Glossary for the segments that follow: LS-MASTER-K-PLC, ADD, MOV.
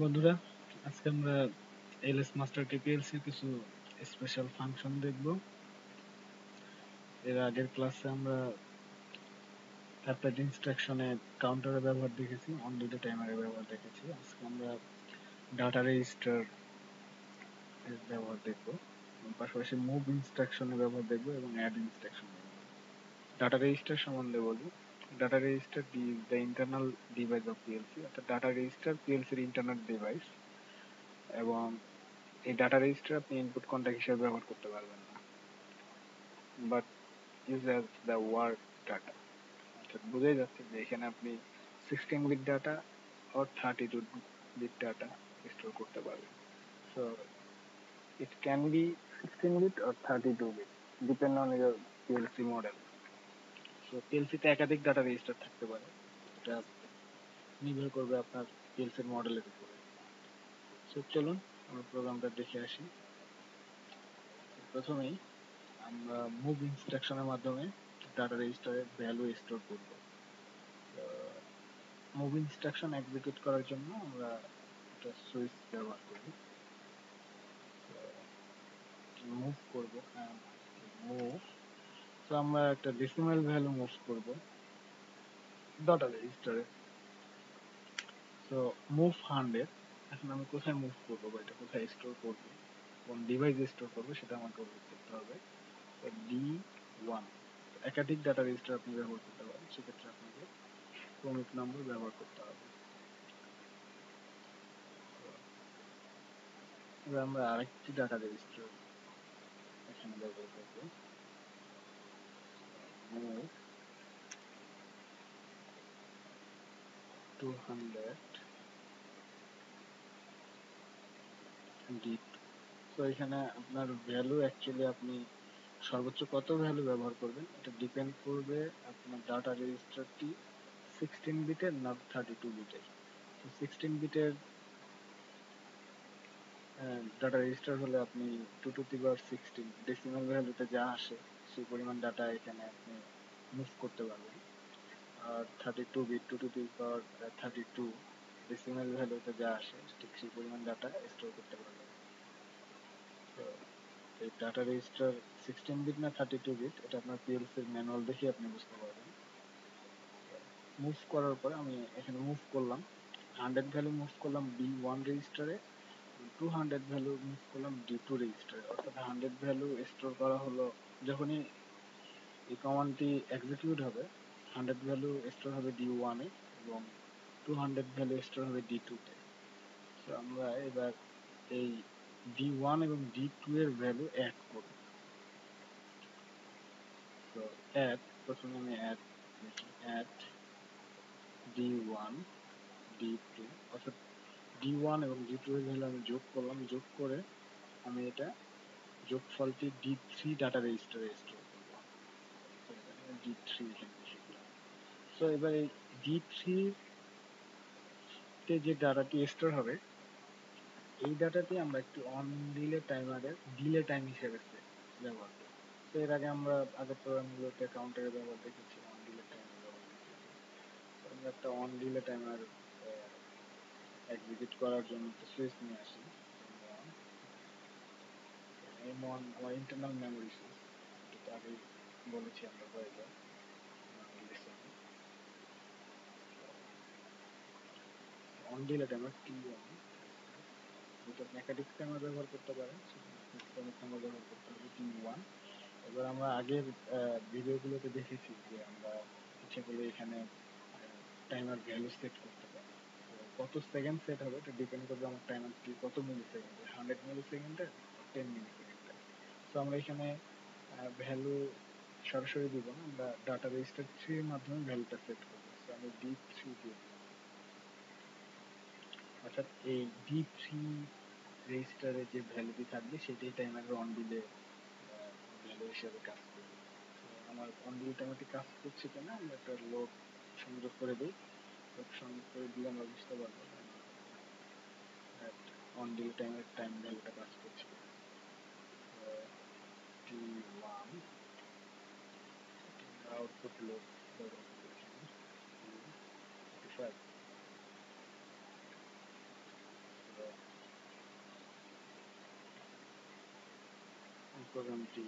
বন্ধুরা আজকে আমরা এলএস মাস্টার কেপিএলসি কিছু স্পেশাল ফাংশন দেখব। এর আগের ক্লাসে আমরা অ্যাপেড ইনস্ট্রাকশনে কাউন্টারের ব্যবহার দেখেছি, অন ডিউটি টাইমারের ব্যবহার দেখেছি। আজকে আমরা ডাটা রেজিস্টার এর ব্যবহার দেখব, পাশাপাশি মুভ ইনস্ট্রাকশনের ব্যবহার দেখব এবং অ্যাড ইনস্ট্রাকশন। ডাটা রেজিস্টার সম্বন্ধে বলবো। Data register is the internal device of PLC. The data register PLC internal device. এবং এই data register আপনি input contact হিসেবে ব্যবহার করতে পারবেন না, but is as the word data. অর্থাৎ বুঝে যাচ্ছে যে এখানে আপনি 16-bit data or 32-bit data store করতে পারবেন। So it can be 16-bit or 32-bit, depend on your PLC model. PLC-তে একাধিক ডাটা রেজিস্টার থাকতে পারে, এটা নির্ভর করবে আপনার PLC-র মডেলের উপরে। সো চলুন আমরা প্রোগ্রামটা দেখে আসি। প্রথমেই আমরা মুভ ইনস্ট্রাকশনের মাধ্যমে ডাটা রেজিস্টারে ভ্যালু স্টোর করব। মুভ ইনস্ট্রাকশন এক্সিকিউট করার জন্য আমরা একটা সুইচ ব্যবহার করব। মুভ করব, মুভ। তো আমরা একটা ডেসিমাল ভ্যালু মুভ করব ডাটা রেজিস্টারে। So move 100। এখন আমি কোথায় মুভ করব বা এটা কোথায় স্টোর করব, কোন ডিভাইসে স্টোর করব সেটা আমাকে উল্লেখ করতে হবে। তো D1, একাধিক ডাটা রেজিস্টার আপনি ব্যবহার করতে পারেন, সেক্ষেত্রে আপনাকে ক্রমিক নম্বর ব্যবহার করতে হবে। এবার আমরা আরেকটি ডাটা রেজিস্টার এখানে ব্যবহার করব। Move 200 deep. So এখানে আপনার ভ্যালু অ্যাকচুয়ালি আপনি সর্বোচ্চ কত ভ্যালু ব্যবহার করবেন এটা ডিপেন্ড করবে আপনার ডাটা রেজিস্টারটি 16-বিটের না 32-বিটের। তো 16-বিটের ডাটা রেজিস্টার হলে আপনি 2^16 ডেসিমাল ভ্যালুতে যা আসে সেই পরিমাণ ডাটা এখানে আপনি মুভ করতে পারবেন। আর 32-bit 2^32 ডেসিমাল ভ্যালুতে যা আসে ঠিক সেই পরিমাণ ডাটা স্টোর করতে পারবেন। এই ডাটা রেজিস্টার 16-bit না 32-bit এটা আপনার PLC-র ম্যানুয়াল দেখে আপনি বুঝতে পারবেন। মুভ করার পরে আমি এখানে মুভ করলাম 100 ভ্যালু মুভ করলাম B1 রেজিস্টারে, 200 ভ্যালু মুভ করলাম D2 রেজিস্টারে। অর্থাৎ 100 ভ্যালু স্টোর করা হলো, যখনই এই কমান্ডটি এক্সিকিউট হবে 100 ভ্যালু স্টোর হবে D1 এ এবং 200 ভ্যালু স্টোর হবে D2 তে। তো আমরা এবার এই D1 এবং D2 এর ভ্যালু অ্যাড করব। তো অ্যাড, প্রথমে আমি অ্যাড D1 D2, অর্থাৎ D1 এবং D2 এর ভ্যালু আমি যোগ করলাম। যোগ করে আমি এটা যোগফলটি D3 ডাটা রেজিস্টারে স্টোর করব। D3 এখানে লিখলাম। সো এবার এই D3 তে যে ডাটাটি স্টোর হবে এই ডাটাটি আমরা একটু অন ডিলে টাইমারের ডিলে টাইম হিসেবে ব্যবহার করব। তো এর আগে আমরা আগের প্রোগ্রামগুলোতে কাউন্টারের ব্যবহার দেখেছি, অন ডিলে টাইমার ব্যবহার দেখেছি। তো আমরা একটা অন ডিলে টাইমার এক্সিকিউট করার জন্য একটা সুইচ নিয়ে আসি। M1 আমার ইন্টারনাল মেমোরি সুইচ, যেটা আগে বলেছি আমরা কয়েকবার। অন ডিলে টাইমার T1, যেটা আপনি একাধিক টাইমার ব্যবহার করতে পারেন, সেখানে টাইমার ব্যবহার করতে হবে T1। এবার আমরা আগের ভিডিওগুলোতে দেখেছি যে আমরা ইচ্ছে করলে এখানে টাইমার ভ্যালু সেট করতে পারি। কত সেকেন্ড সেট হবে এটা ডিপেন্ড করবে আমার টাইমারটি কত মিলি সেকেন্ডে, 100 মিলি সেকেন্ডে 10 মিলি সেকেন্ডে। তো আমরা এখানে ভ্যালু সরাসরি দিব না, আমরা ডাটা রেজিস্টার 3 এর মাধ্যমে ভ্যালুটা সেট করব। সো আমি D3 দিয়ে দিলাম। অর্থাৎ এই D3 রেজিস্টারে যে ভ্যালুটি থাকবে সেটাই টাইমারের অন ডিলে ভ্যালু হিসেবে কাজ করবে। আমার অন ডিলে টাইমারটি কাজ করছে কিনা আমরা একটা লোড সংযোগ করে দিই। লোড সংযোগ করে দিলে আমরা বুঝতে পারবো অন ডিলে টাইমের টাইম ভ্যালুটা কাজ করছে। আউটপুট লোড প্রোগ্রামটি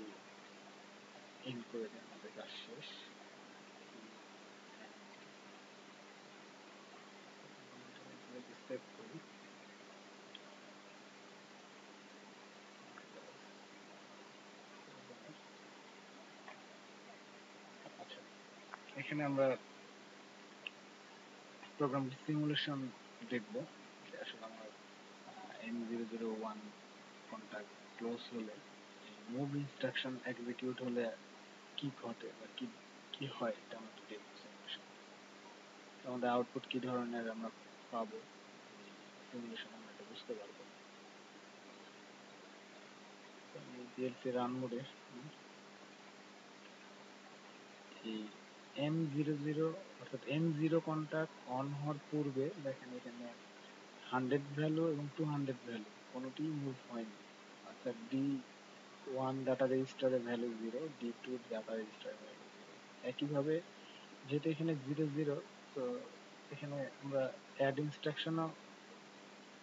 ইন করে দেন, আমাদের কাজ শেষ। সেভ করি, আচ্ছা এখানে আমরা প্রোগ্রাম সিমুলেশন দেখব যে আসলে আমার M001 কন্টাক্ট ক্লোজ হলে মুভ ইনস্ট্রাকশন এক্সিকিউট হলে কি ঘটে বা কি হয় এটা আমরা দেখব। আমাদের আউটপুট কি ধরনের আমরা পাবো সিমুলেশন আমরা এটা বুঝতে পারবো। PLC রান মোডে এই M00 অর্থাৎ M0 কন্টাক্ট অন হওয়ার পূর্বে দেখেন এখানে 100 ভ্যালু এবং 200 ভ্যালু কোনোটি মুভ হয়নি। অর্থাৎ D1 ডাটা রেজিস্টারে ভ্যালু 0, D2 ডাটা রেজিস্টারে ভ্যালু 0। একইভাবে যেহেতু এখানে 00 তো এখানে আমরা অ্যাড ইনস্ট্রাকশনও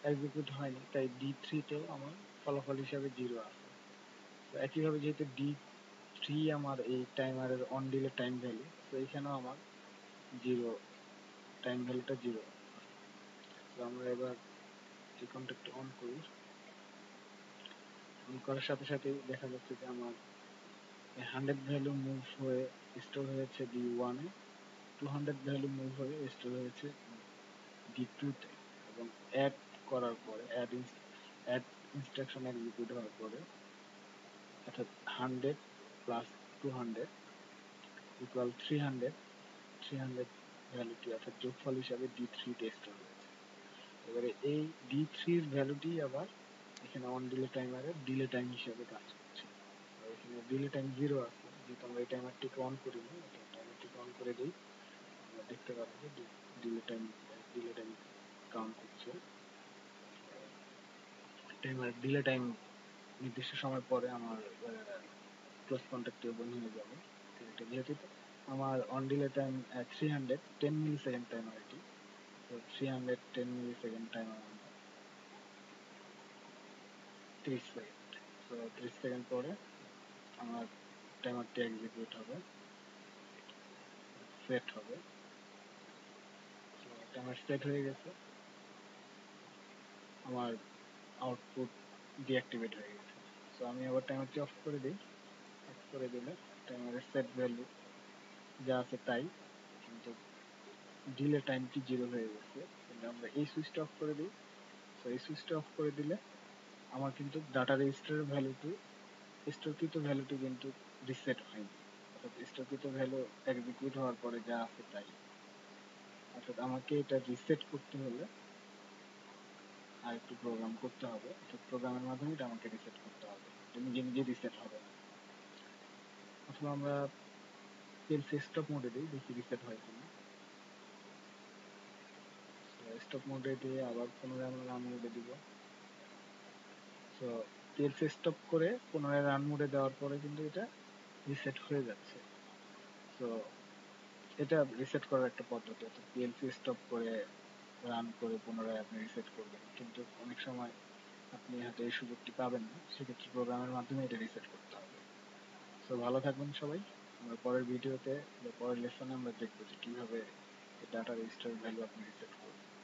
এক্সিকিউট হয়নি, তাই D3 তেও আমার ফলাফল হিসাবে 0 আছে। তো একইভাবে যেহেতু D3 আমার এই টাইমারের অন ডিলে টাইম ভ্যালু, তো এখানেও আমার 0, টাইম ভ্যালুটা 0। আমরা এবার এই কন্ট্যাক্টটা অন করি, অন করার সাথে সাথে দেখা যাচ্ছে যে আমার 100 ভ্যালু মুভ হয়ে স্টোর হয়েছে D1 এ, 200 ভ্যালু মুভ হয়ে স্টোর হয়েছে D2 তে, এবং অ্যাড করার পরে অ্যাড ইনস্ট্রাকশন এক্সিকিউট হওয়ার পরে অর্থাৎ 100 প্লাস 200 ইকুয়াল 300 ভ্যালুটি অর্থাৎ যোগফল হিসাবে D3 তে স্টোর হয়েছে। এবারে এই D3 এর ভ্যালুটি আবার এখানে অন ডিলে টাইমারে ডিলে টাইম হিসেবে কাজ করছে। এখানে ডিলে টাইম 0 আছে, যেহেতু আমরা এই টাইমারটিকে অন করিনি, এটা টাইমারটিকে অন করে দেই, আমরা দেখতে পাবো যে ডিলে টাইম কাউন্ট করছে। টাইমার ডিলে টাইম নির্দিষ্ট সময় পরে আমার ক্লোজ কন্টাক্টটি বন্ধ হয়ে যাবে। এটা যেহেতু আমার on delay time 310 millisecond timer, এটি 310 মিলিসেকেন্ড টাইম, 30 সেকেন্ড। তো 30 সেকেন্ড পরে আমার টাইমারটি এক্সিকিউট হবে, সেট হবে। টাইমার সেট হয়ে গেছে, আমার আউটপুট ডিঅ্যাক্টিভেট হয়ে গেছে। সো আমি আবার টাইমারটি অফ করে দিই। অফ করে দিলে টাইমারের সেট ভ্যালু যা আছে তাই, কিন্তু ডিলে টাইমটি 0 হয়ে গেছে। কিন্তু আমরা এই সুইচটা অফ করে দিই। সো এই সুইচটা অফ করে দিলে আমার কিন্তু ডাটা রেজিস্টারের ভ্যালুটি স্টোরকৃত ভ্যালুটি কিন্তু রিসেট হয়নি, অর্থাৎ স্টোরকৃত ভ্যালু এক্সিকিউট হওয়ার পরে যা আছে তাই। অর্থাৎ আমাকে এটা রিসেট করতে হলে আর একটু প্রোগ্রাম করতে হবে, অর্থাৎ প্রোগ্রামের মাধ্যমে এটা আমাকে রিসেট করতে হবে, নিজে নিজে রিসেট হবে না। অথবা আমরা PLC স্টপ মোডে দিই, দেখি রিসেট হয় কিনা। স্টপ মোডে দিয়ে আবার পুনরায় আমরা রান মোডে দিব। সো PLC স্টপ করে পুনরায় রান মোডে দেওয়ার পরে কিন্তু এটা রিসেট হয়ে যাচ্ছে। সো এটা রিসেট করার একটা পদ্ধতি, অর্থাৎ PLC স্টপ করে রান করে পুনরায় আপনি রিসেট করবেন, কিন্তু অনেক সময় আপনি হয়তো এই সুযোগটি পাবেন না, সেক্ষেত্রে প্রোগ্রামের মাধ্যমে এটা রিসেট করতে হবে। সো ভালো থাকবেন সবাই, আমরা পরের ভিডিওতে বা পরের লেসনে আমরা দেখবো যে কীভাবে ডাটা রেজিস্টার ভ্যালু আপনি রিসেট করবেন।